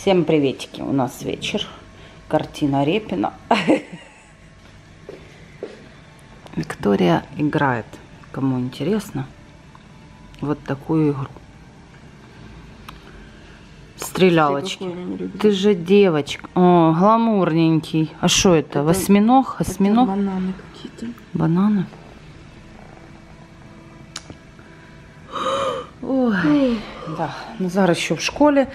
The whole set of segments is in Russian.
Всем приветики, у нас вечер. Картина Репина. Виктория играет, кому интересно, вот такую игру. Стрелялочки. Ты же девочка. О, гламурненький. А что это? Восьминог? Осьминог? Бананы какие-то. Бананы? Ой. Да, Назар еще в школе.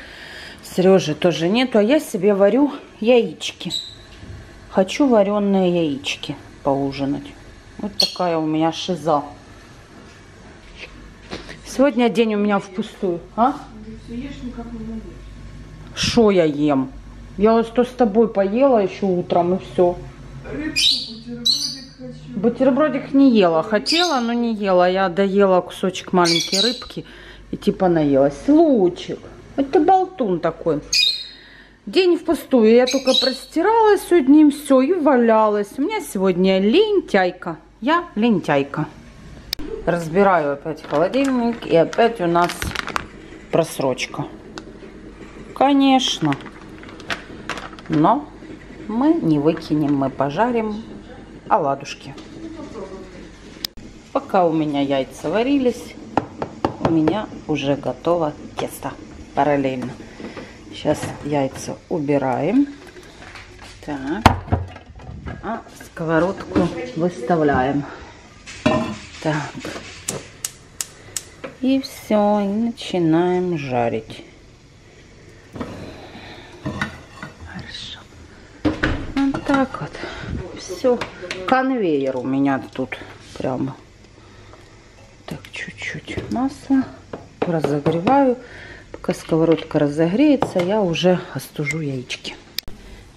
Сережи тоже нету. А я себе варю яички. Хочу вареные яички поужинать. Вот такая у меня шиза. Сегодня день у меня впустую. А? Что я ем? Я вот что с тобой поела еще утром и все. Бутербродик не ела. Хотела, но не ела. Я доела кусочек маленькой рыбки и типа наелась. Лучик. Вот ты болтун такой. День впустую. Я только простиралась сегодня и все. И валялась. У меня сегодня лентяйка. Я лентяйка. Разбираю опять холодильник. И опять у нас просрочка. Конечно. Но мы не выкинем. Мы пожарим оладушки. Пока у меня яйца варились, у меня уже готово тесто. Параллельно. Сейчас яйца убираем. Так. А сковородку выставляем. Так. И все. И начинаем жарить. Хорошо. Вот так вот. Все. Конвейер у меня тут прямо. Так, чуть-чуть масла. Разогреваю. Пока сковородка разогреется, я уже остужу яички.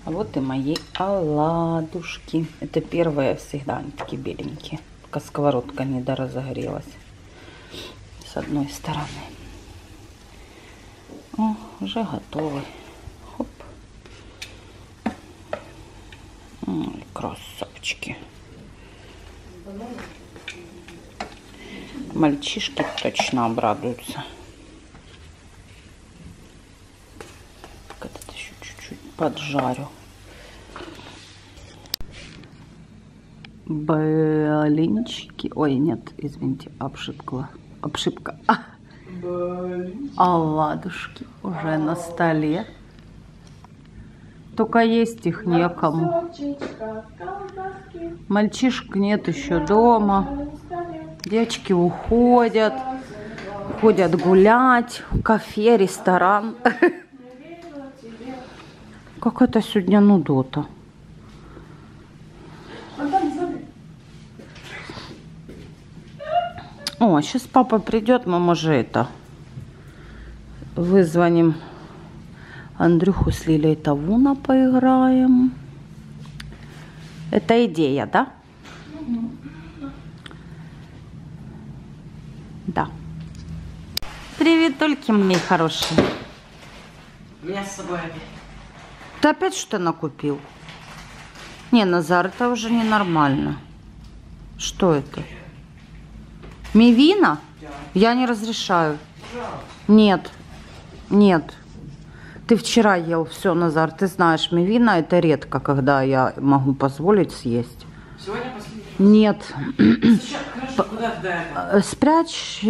А вот и мои оладушки. Это первые всегда, они такие беленькие. Пока сковородка не доразогрелась. С одной стороны. О, уже готовы. Хоп. Ой, красавчики. Мальчишки точно обрадуются. Этот еще чуть-чуть поджарю. Блинчики. Ой, нет, извините, обшипкла. Обшипка. Оладушки уже на столе. Только есть их некому. Мальчишек нет еще дома. Девочки уходят. Ходят гулять. Кафе, ресторан. Какая-то сегодня нудота. О, сейчас папа придет, мы уже это вызвоним. Андрюху с Лилей Тавуна поиграем. Это идея, да? Да. Привет, только мне хорошие. Меня с собой опять. Ты опять что-то накупил? Не, Назар, это уже ненормально. Что это? Мивина? Да. Я не разрешаю. Да. Нет. Нет. Ты вчера ел все, Назар. Ты знаешь, мивина это редко, когда я могу позволить съесть. Сегодня последний раз. Нет. Сейчас, хорошо, куда ты до этого? Спрячь,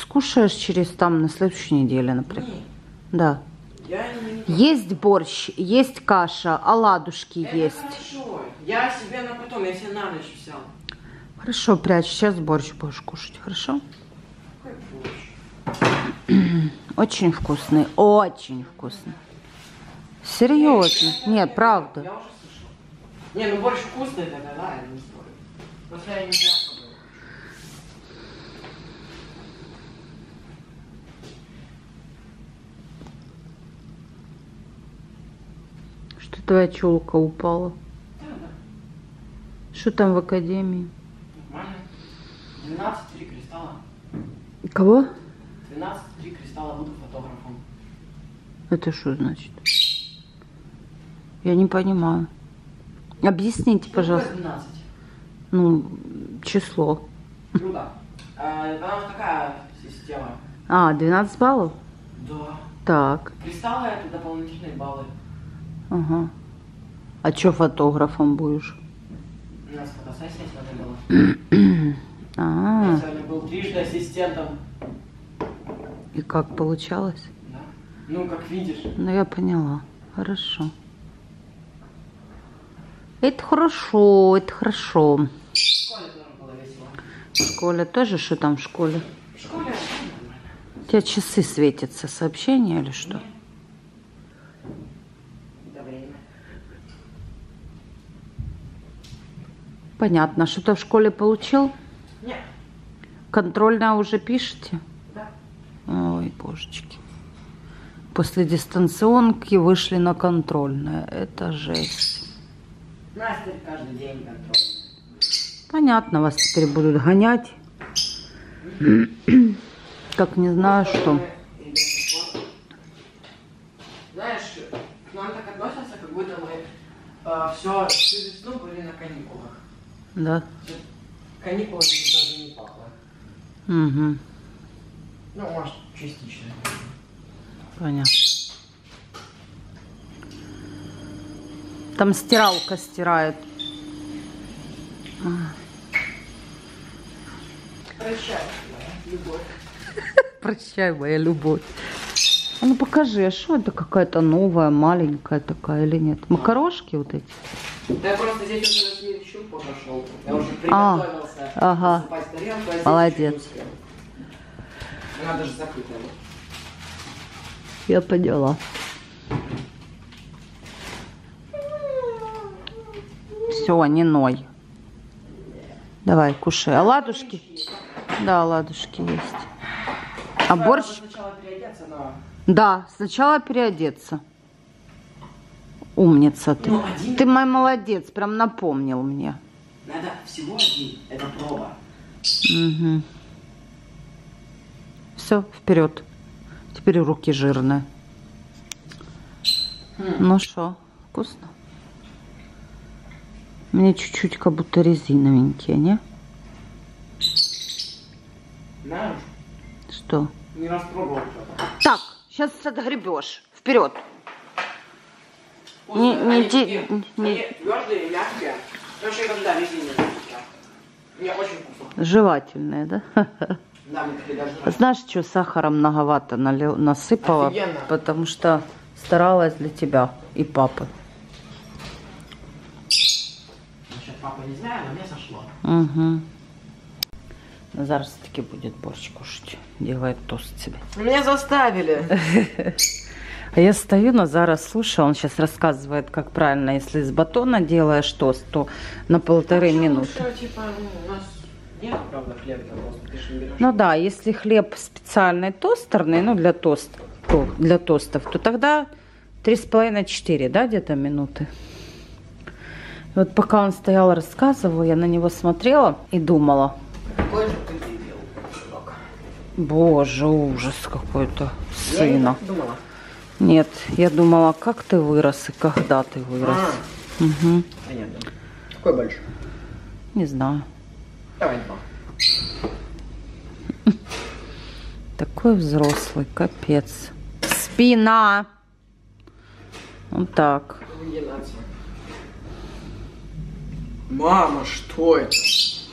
скушаешь через там на следующей неделе, например. Нет. Да. Есть борщ, есть каша, оладушки это есть. Хорошо. Я себе на потом, я себе на ночь взял. Хорошо, прячь, сейчас борщ будешь кушать, хорошо? Какой борщ? Очень вкусный, очень вкусный. Серьезно, нет, правда. Я уже слышал. Не, ну борщ вкусный тогда, да, я не спорю. Просто я не знаю. Твоя челка упала. Что там в академии? Нормально. 12-3 кристалла. Кого? 12-3 кристалла, буду фотографом. Это что значит? Я не понимаю. Объясните, что пожалуйста. 12? Ну, число. Ну да. Она такая система. А, 12 баллов? Да. Так. Писала это дополнительные баллы. Ага. А что фотографом будешь? У нас фотосессия сегодня была. Я сегодня был трижды ассистентом. И как получалось? Да. Ну, как видишь. Ну, я поняла. Хорошо. Это хорошо, это хорошо. В школе тоже было весело. В школе тоже? Что там в школе? В школе? У тебя часы светятся, сообщение или что? Нет. Да, время. Понятно. Что-то в школе получил? Нет. Контрольно уже пишете? Да. Ой, божечки. После дистанционки вышли на контрольное. Это жесть. Настя каждый день контрольный. Понятно, вас теперь будут гонять. Как не знаю, ну, что. Знаешь, к нам так относятся, как будто мы все всю весну были на каникулах. Да. Каникулы даже не пахло. Угу. Ну, может, частично. Понятно. Там стиралка стирает. Прощай, любовь. Прощай, моя любовь. А ну покажи, а что это какая-то новая, маленькая такая или нет? Макарошки вот эти? Да я просто здесь уже следующий пошел. Я уже приготовился. Ага. Тарелку, а молодец. Она даже закрыта. Я поняла. Все, не ной. Давай, кушай. А ладушки? Да, ладушки есть. А борщ? Сначала переодеться, но... Да, сначала переодеться. Умница ты. Ну, один... Ты мой молодец, прям напомнил мне. Надо всего один, это проба. Угу. Все, вперед. Теперь руки жирные. Ну что, вкусно? Мне чуть-чуть как будто резиновенькие, не? Знаешь? Что? Не распробовал что-то. Так, сейчас отгребешь. Вперед. Они твердые, мягкие. Вообще, когда резиновые. Мне очень вкусно. Жевательные, да? Да, мы такие даже... Знаешь, что сахара многовато насыпала? Офигенно. Потому что старалась для тебя и папы. Насчет папы не знаю, но мне сошло. Угу. Назар все-таки будет борщ кушать. Делает тост себе. Меня заставили. А я стою, Назара слушаю. Он сейчас рассказывает, как правильно, если из батона делаешь тост, то на 1,5 минуты. Ну да, если хлеб специальный тостерный, ну для тостов, то тогда 3,5-4, да, где-то минуты. Вот пока он стоял, рассказывал, я на него смотрела и думала. Какой же ты дебил, сынок. Боже, ужас какой-то, сына. Я не думала. Нет, я думала, как ты вырос и когда ты вырос. А. Угу. Понятно. Какой больше? Не знаю. Давай два. Такой взрослый, капец. Спина. Вот так. Мама, что это?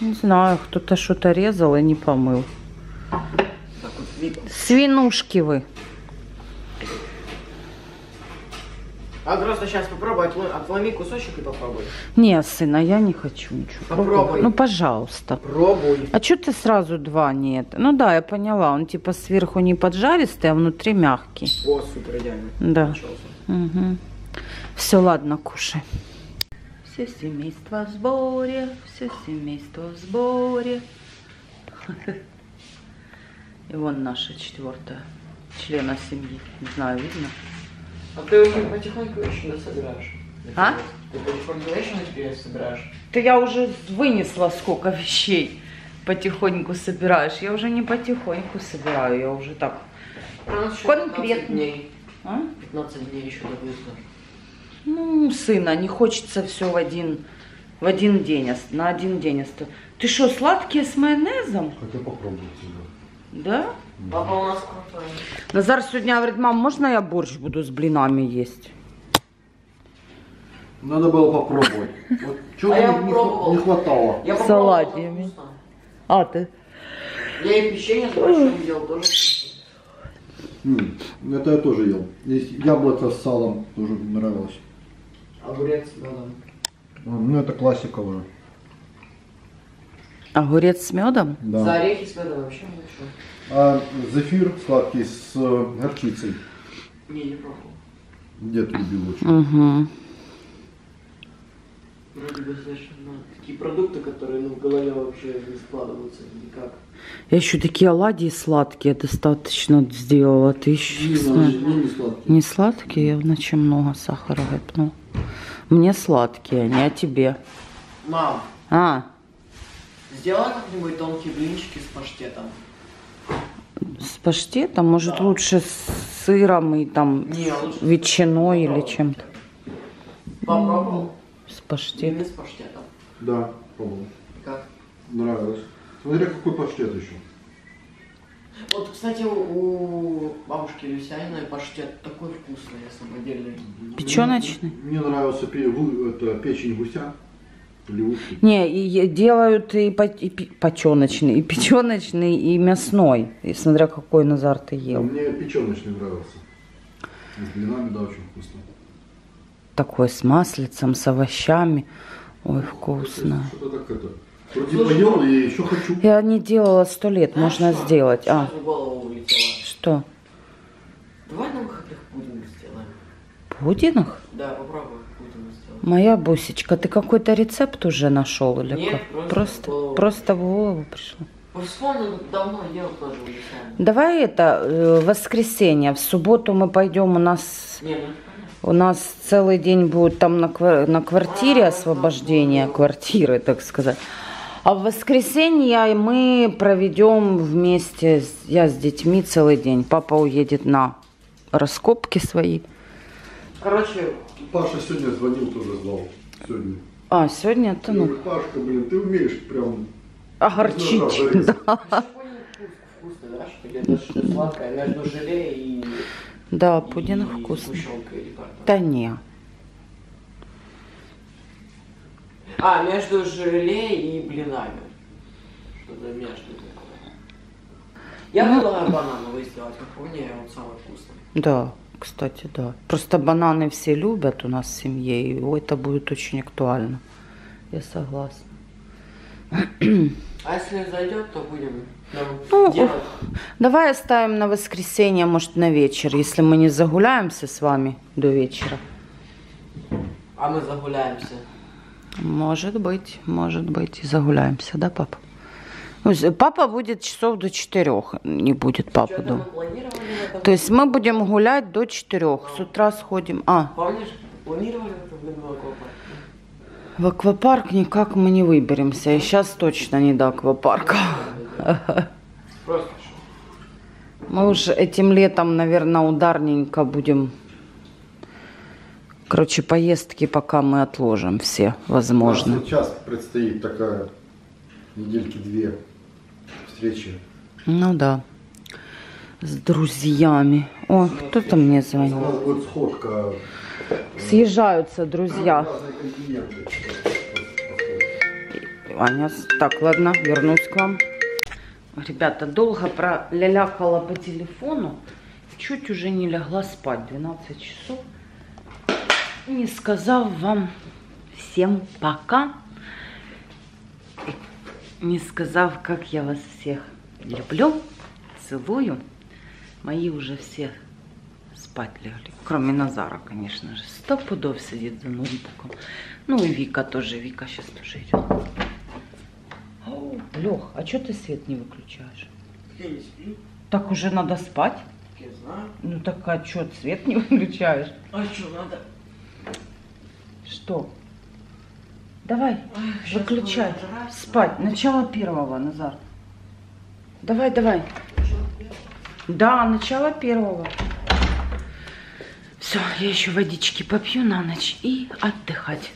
Не знаю, кто-то что-то резал и не помыл. Свинушки вы. А просто сейчас попробуй, отломи кусочек и попробуй. Не, сына, я не хочу ничего. Попробуй. Ну, пожалуйста. Пробуй. А что ты сразу два нет? Ну да, я поняла, он типа сверху не поджаристый, а внутри мягкий. О, супер, идеально. Да. Угу. Все, ладно, кушай. Все семейство в сборе, все семейство в сборе. И вон наша четвертая члена семьи. Не знаю, видно. А ты уже потихоньку еще собираешь. А? Ты потихоньку вещи теперь собираешь. Ты я уже вынесла сколько вещей. Потихоньку собираешь. Я уже не потихоньку собираю, я уже так. Конкретно. 15 дней еще до выезда. Ну, сына, не хочется все в один день, на один день оставить. Ты что, сладкие с майонезом? Хотя попробуйте, да. Да? Папа у нас крутой. Назар сегодня говорит: мам, можно я борщ буду с блинами есть? Надо было попробовать. Вот чего не хватало. Я с оладьями. А ты? Я и печенье с борщом ел тоже. Это я тоже ел. Здесь яблоко с салом тоже нравилось. Огурец с медом. Ну это классика уже. Огурец с медом? Да. За орехи с медом вообще лучше. А зефир сладкий с горчицей. Не пробовал. Дед любил очень. Угу. Вроде бы совершенно такие продукты, которые в голове вообще не складываются никак. Я еще такие оладьи сладкие достаточно сделала. Ты еще не сладкие? Я в ночи много сахара выпнула. Мне сладкие, не о тебе. Мам, сделай как-нибудь тонкие блинчики с паштетом. С паштетом? Может, лучше с сыром и там ветчиной или чем-то? Попробовал? С паштетом. С паштетом. Да, пробовал. Как? Нравилось. Смотри, какой паштет еще. Вот, кстати, у бабушки Люсяниной паштет такой вкусный, я самодельный. Печеночный? Мне нравился печень гуся. Плюшки. Не, и делают и печеночный, и мясной. И смотря какой, Назар, ты ел. А мне печеночный нравился. С блинами, да, очень вкусно. Такой с маслицем, с овощами. Ой, вкусно. Что-то как это. Вроде поел, я еще хочу. Я не делала 100 лет, можно сделать. Что? Давай нам каких-то пудинг сделаем. Пудинг? Да, попробуй. Моя бусечка, ты какой-то рецепт уже нашел или нет, как? Просто в голову пришло. Давно ел тоже. Давай это воскресенье, в субботу мы пойдем, у нас целый день будет там на квартире освобождение квартиры, так сказать. А в воскресенье мы проведем вместе, я с детьми целый день. Папа уедет на раскопки свои. Короче. Паша сегодня звонил, тоже звал. Сегодня. Сегодня ты, ну. Пашка, блин, ты умеешь прям. Огорчить. Да. Да, пудинг вкусный. Да не. Между желе и блинами. Что-то между такое. Я предлагаю банановый сделать, как у меня, он самый вкусный. Да. Кстати, да. Просто бананы все любят у нас в семье, и это будет очень актуально. Я согласна. А если зайдет, то будем делать. Давай оставим на воскресенье, может, на вечер, если мы не загуляемся с вами до вечера. А мы загуляемся? Может быть, и загуляемся, да, папа? Папа будет часов до 4, не будет папы дома. То есть мы будем гулять до 4, с утра сходим. Помнишь, планировали в аквапарк? В аквапарк никак мы не выберемся, и сейчас точно не до аквапарка. Мы уже этим летом, наверное, ударненько будем. Короче, поездки пока мы отложим все, возможно. Сейчас предстоит такая недельки-две встречи. Ну да. С друзьями. О, кто-то мне звонил. У нас будет сходка. Съезжаются друзья. Аня, так, ладно, вернусь к вам. Ребята, долго пролялякала по телефону. Чуть уже не лягла спать. 12 часов. Не сказав вам всем пока. Не сказав, как я вас всех люблю, целую. Мои уже все спать легли. Кроме Назара, конечно же. 100 пудов сидит за ноутбуком. Ну и Вика тоже. Вика сейчас тоже идет. Лех, а что ты свет не выключаешь? Я не сплю. Так уже надо спать. Я знаю. Ну так а что, свет не выключаешь? А что надо? Что? Давай, выключай. Спать. Начало 1, Назар. Давай. Да, начало 1. Все, я еще водички попью на ночь и отдыхать.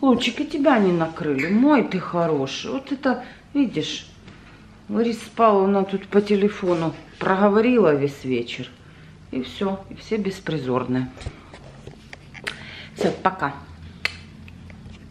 Лучик, и тебя не накрыли. Мой ты хороший. Вот это, видишь, Лариса Павловна тут по телефону проговорила весь вечер. И все. И все беспризорные. Все, пока.